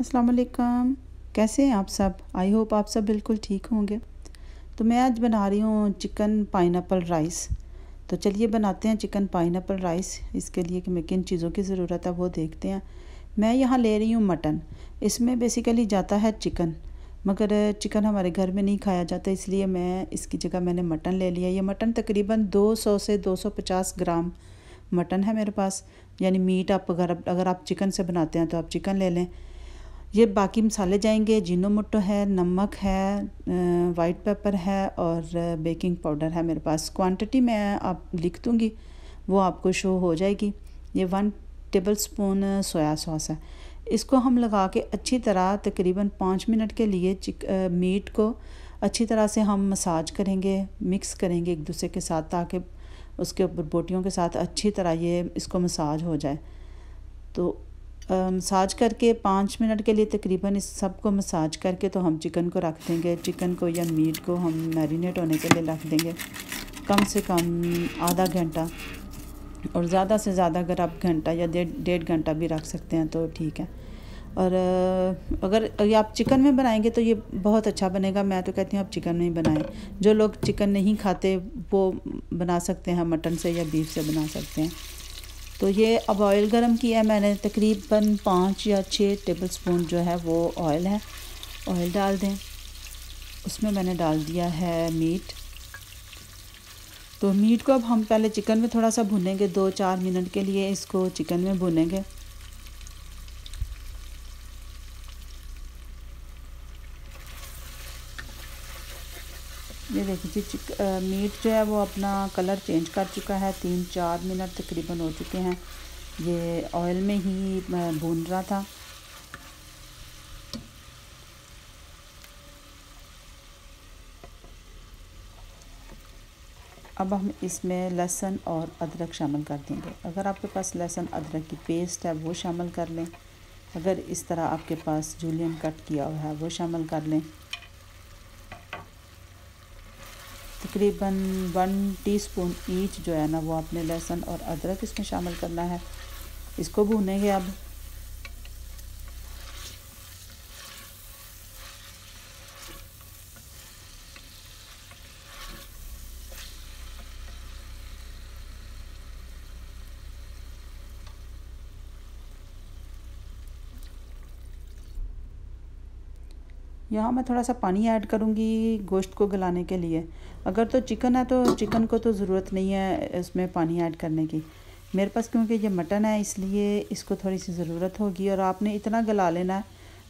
अस्सलाम वालेकुम, कैसे हैं आप सब। आई होप आप सब बिल्कुल ठीक होंगे। तो मैं आज बना रही हूँ चिकन पाइनएप्पल राइस। तो चलिए बनाते हैं चिकन पाइनएप्पल राइस। इसके लिए कि मैं किन चीज़ों की ज़रूरत है वो देखते हैं। मैं यहाँ ले रही हूँ मटन। इसमें बेसिकली जाता है चिकन, मगर चिकन हमारे घर में नहीं खाया जाता, इसलिए मैं इसकी जगह मैंने मटन ले लिया। ये मटन तकरीबन 200 से 250 ग्राम मटन है मेरे पास, यानी मीट। आप अगर आप चिकन से बनाते हैं तो आप चिकन ले लें। ये बाकी मसाले जाएंगे, जीनो मोटो है, नमक है, वाइट पेपर है और बेकिंग पाउडर है मेरे पास। क्वांटिटी मैं आप लिख दूँगी, वो आपको शो हो जाएगी। ये 1 टेबल स्पून सोया सॉस है। इसको हम लगा के अच्छी तरह तकरीबन 5 मिनट के लिए मीट को अच्छी तरह से हम मसाज करेंगे, मिक्स करेंगे एक दूसरे के साथ, ताकि उसके ऊपर बोटियों के साथ अच्छी तरह ये इसको मसाज हो जाए। तो मसाज करके 5 मिनट के लिए तकरीबन इस सब को मसाज करके तो हम चिकन को रख देंगे। चिकन को या मीट को हम मैरिनेट होने के लिए रख देंगे कम से कम आधा घंटा, और ज़्यादा से ज़्यादा अगर आप घंटा या डेढ़ घंटा भी रख सकते हैं तो ठीक है। और अगर आप चिकन में बनाएंगे तो ये बहुत अच्छा बनेगा। मैं तो कहती हूँ आप चिकन में ही बनाएं। जो लोग चिकन नहीं खाते वो बना सकते हैं, मटन से या बीफ से बना सकते हैं। तो ये अब ऑयल गरम किया है मैंने। तकरीबन 5 या 6 टेबल स्पून जो है वो ऑयल है। ऑयल डाल दें। उसमें मैंने डाल दिया है मीट। तो मीट को अब हम पहले चिकन में थोड़ा सा भुनेंगे, 2-4 मिनट के लिए इसको चिकन में भुनेंगे। ये देखिए मीट जो है वो अपना कलर चेंज कर चुका है। 3-4 मिनट तकरीबन हो चुके हैं, ये ऑयल में ही भून रहा था। अब हम इसमें लहसुन और अदरक शामिल कर देंगे। अगर आपके पास लहसुन अदरक की पेस्ट है वो शामिल कर लें। अगर इस तरह आपके पास जूलियन कट किया हुआ है वो शामिल कर लें। तकरीबन 1 टीस्पून ईच जो है ना वो आपने लहसुन और अदरक इसमें शामिल करना है। इसको भूनेंगे अब। यहाँ मैं थोड़ा सा पानी ऐड करूँगी गोश्त को गलाने के लिए। अगर तो चिकन है तो चिकन को तो ज़रूरत नहीं है इसमें पानी ऐड करने की। मेरे पास क्योंकि ये मटन है इसलिए इसको थोड़ी सी ज़रूरत होगी। और आपने इतना गला लेना है,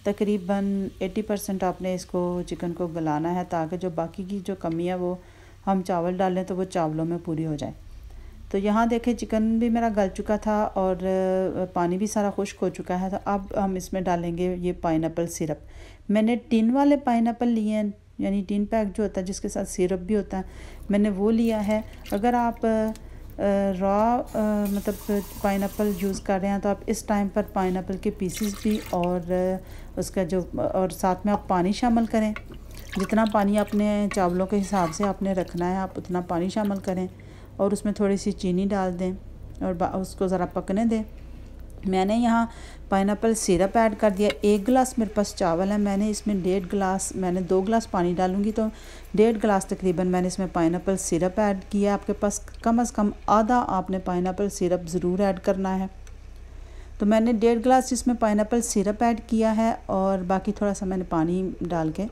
तकरीबन 80% आपने इसको चिकन को गलाना है, ताकि जो बाकी की जो कमी है वो हम चावल डालें तो वो चावलों में पूरी हो जाए। तो यहाँ देखें चिकन भी मेरा गल चुका था और पानी भी सारा खुश्क हो चुका है। तो अब हम इसमें डालेंगे ये पाइनएप्पल सिरप। मैंने टिन वाले पाइनएप्पल लिए हैं, यानी टिन पैक जो होता है जिसके साथ सिरप भी होता है, मैंने वो लिया है। अगर आप रॉ मतलब पाइनएप्पल यूज़ कर रहे हैं तो आप इस टाइम पर पाइनएप्पल के पीसीस भी और उसका जो और साथ में आप पानी शामिल करें। जितना पानी आपने चावलों के हिसाब से आपने रखना है आप उतना पानी शामिल करें, और उसमें थोड़ी सी चीनी डाल दें और उसको ज़रा पकने दें। मैंने यहाँ पाइनएप्पल सिरप ऐड कर दिया। 1 गिलास मेरे पास चावल है, मैंने इसमें 1.5 गिलास, मैंने 2 गिलास पानी डालूँगी तो 1.5 गिलास तकरीबन मैंने इसमें पाइनएप्पल सिरप ऐड किया। आपके पास कम से कम आधा आपने पाइनएप्पल सिरप ज़रूर ऐड करना है। तो मैंने 1.5 गिलास इसमें पाइनएप्पल सिरप ऐड किया है, और बाकी थोड़ा सा मैंने पानी डाल के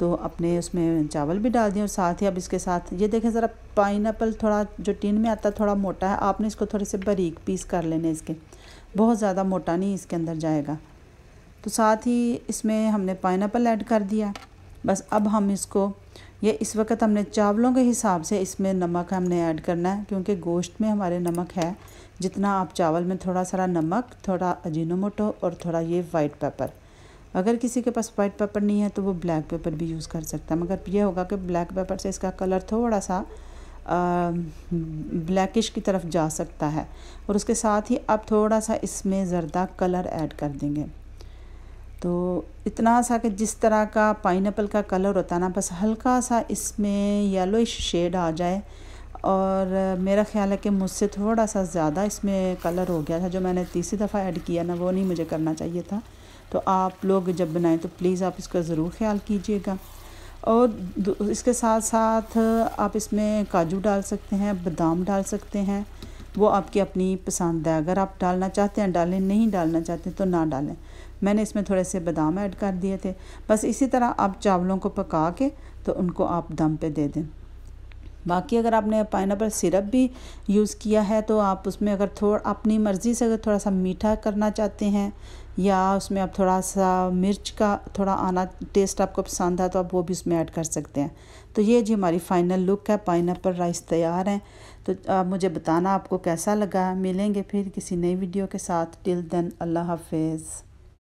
तो अपने उसमें चावल भी डाल दिए। और साथ ही अब इसके साथ ये देखें ज़रा पाइनएप्पल थोड़ा जो टिन में आता है थोड़ा मोटा है, आपने इसको थोड़े से बारीक पीस कर लेने, इसके बहुत ज़्यादा मोटा नहीं इसके अंदर जाएगा। तो साथ ही इसमें हमने पाइनएप्पल ऐड कर दिया। बस अब हम इसको ये इस वक्त हमने चावलों के हिसाब से इसमें नमक हमने ऐड करना है, क्योंकि गोश्त में हमारे नमक है जितना आप चावल में थोड़ा सारा नमक, थोड़ा अजीनोमोटो और थोड़ा ये वाइट पेपर। अगर किसी के पास वाइट पेपर नहीं है तो वो ब्लैक पेपर भी यूज़ कर सकता है, मगर यह होगा कि ब्लैक पेपर से इसका कलर थोड़ा सा ब्लैकिश की तरफ जा सकता है। और उसके साथ ही आप थोड़ा सा इसमें ज़रदा कलर ऐड कर देंगे। तो इतना सा कि जिस तरह का पाइनएप्पल का कलर होता है ना, बस हल्का सा इसमें येलोइश शेड आ जाए और मेरा ख्याल है कि मुझसे थोड़ा सा ज़्यादा इसमें कलर हो गया था, जो मैंने तीसरी दफ़ा ऐड किया ना, वो नहीं मुझे करना चाहिए था। तो आप लोग जब बनाएं तो प्लीज़ आप इसका ज़रूर ख्याल कीजिएगा। और इसके साथ साथ आप इसमें काजू डाल सकते हैं, बादाम डाल सकते हैं, वो आपकी अपनी पसंद है। अगर आप डालना चाहते हैं डालें, नहीं डालना चाहते तो ना डालें। मैंने इसमें थोड़े से बादाम ऐड कर दिए थे। बस इसी तरह आप चावलों को पका के तो उनको आप दम पे दे दें। बाकी अगर आपने पाइनएप्पल सिरप भी यूज़ किया है तो आप उसमें अगर थोड़ा अपनी मर्ज़ी से अगर थोड़ा सा मीठा करना चाहते हैं या उसमें आप थोड़ा सा मिर्च का थोड़ा आना टेस्ट आपको पसंद है तो आप वो भी उसमें ऐड कर सकते हैं। तो ये जी हमारी फ़ाइनल लुक है, पाइनएप्पल राइस तैयार है। तो आप मुझे बताना आपको कैसा लगा। मिलेंगे फिर किसी नई वीडियो के साथ। टिल देन अल्लाह हाफिज़।